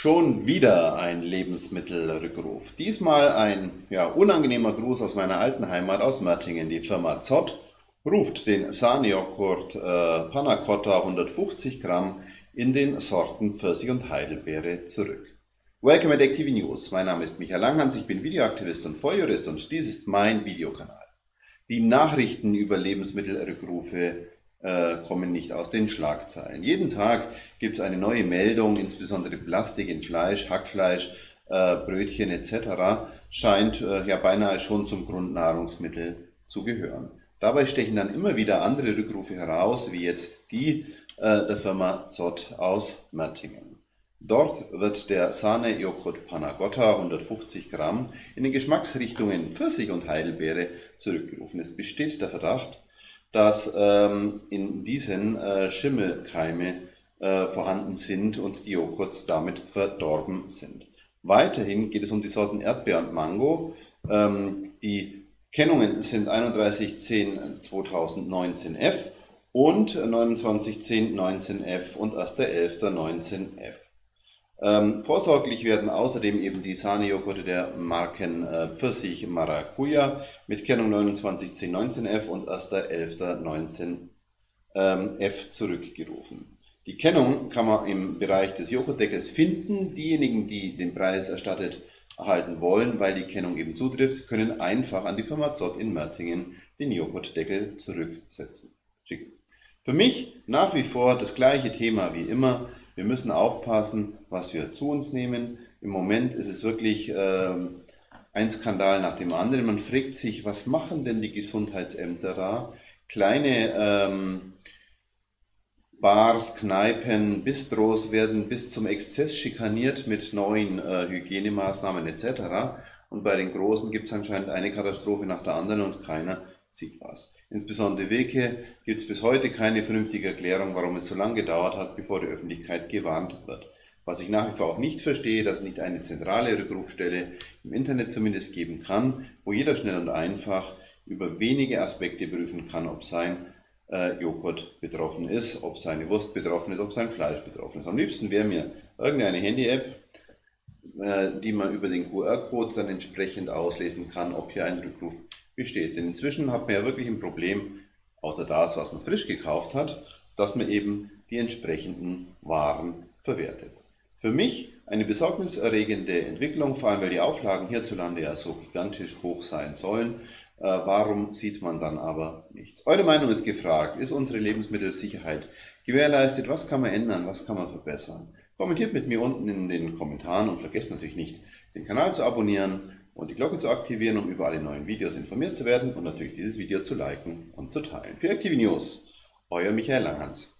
Schon wieder ein Lebensmittelrückruf. Diesmal ein unangenehmer Gruß aus meiner alten Heimat aus Mertingen. Die Firma Zott ruft den Sani-Joghurt Panna Cotta 150 Gramm in den Sorten Pfirsich und Heidelbeere zurück. Welcome at Active News. Mein Name ist Michael Langhans, ich bin Videoaktivist und Volljurist und dies ist mein Videokanal. Die Nachrichten über Lebensmittelrückrufe kommen nicht aus den Schlagzeilen. Jeden Tag gibt es eine neue Meldung, insbesondere Plastik in Fleisch, Hackfleisch, Brötchen etc. scheint beinahe schon zum Grundnahrungsmittel zu gehören. Dabei stechen dann immer wieder andere Rückrufe heraus, wie jetzt die der Firma Zott aus Mertingen. Dort wird der Sahne-Joghurt Panna Cotta 150 Gramm in den Geschmacksrichtungen Pfirsich und Heidelbeere zurückgerufen. Es besteht der Verdacht, dass in diesen Schimmelkeime vorhanden sind und die Joghurts damit verdorben sind. Weiterhin geht es um die Sorten Erdbeer und Mango. Die Kennungen sind 31.10.2019F und 29.10.19F und 1.11.19F. Vorsorglich werden außerdem eben die Sahnejoghurte der Marken Pfirsich Maracuja mit Kennung 29.10.19F und 1.11.19F zurückgerufen. Die Kennung kann man im Bereich des Joghurtdeckels finden. Diejenigen, die den Preis erstattet erhalten wollen, weil die Kennung eben zutrifft, können einfach an die Firma Zott in Mertingen den Joghurtdeckel zurücksetzen. Schick. Für mich nach wie vor das gleiche Thema wie immer. Wir müssen aufpassen, was wir zu uns nehmen. Im Moment ist es wirklich ein Skandal nach dem anderen. Man fragt sich, was machen denn die Gesundheitsämter da? Kleine Bars, Kneipen, Bistros werden bis zum Exzess schikaniert mit neuen Hygienemaßnahmen etc. Und bei den Großen gibt es anscheinend eine Katastrophe nach der anderen und keiner sieht was. Insbesondere Wilke gibt es bis heute keine vernünftige Erklärung, warum es so lange gedauert hat, bevor die Öffentlichkeit gewarnt wird. Was ich nach wie vor auch nicht verstehe, dass es nicht eine zentrale Rückrufstelle im Internet zumindest geben kann, wo jeder schnell und einfach über wenige Aspekte prüfen kann, ob sein Joghurt betroffen ist, ob seine Wurst betroffen ist, ob sein Fleisch betroffen ist. Am liebsten wäre mir irgendeine Handy-App, die man über den QR-Code dann entsprechend auslesen kann, ob hier ein Rückruf besteht. Denn inzwischen hat man ja wirklich ein Problem, außer das, was man frisch gekauft hat, dass man eben die entsprechenden Waren verwertet. Für mich eine besorgniserregende Entwicklung, vor allem weil die Auflagen hierzulande ja so gigantisch hoch sein sollen. Warum sieht man dann aber nichts? Eure Meinung ist gefragt. Ist unsere Lebensmittelsicherheit gewährleistet? Was kann man ändern? Was kann man verbessern? Kommentiert mit mir unten in den Kommentaren und vergesst natürlich nicht, den Kanal zu abonnieren und die Glocke zu aktivieren, um über alle neuen Videos informiert zu werden und natürlich dieses Video zu liken und zu teilen. Für Active News, euer Michael Langhans.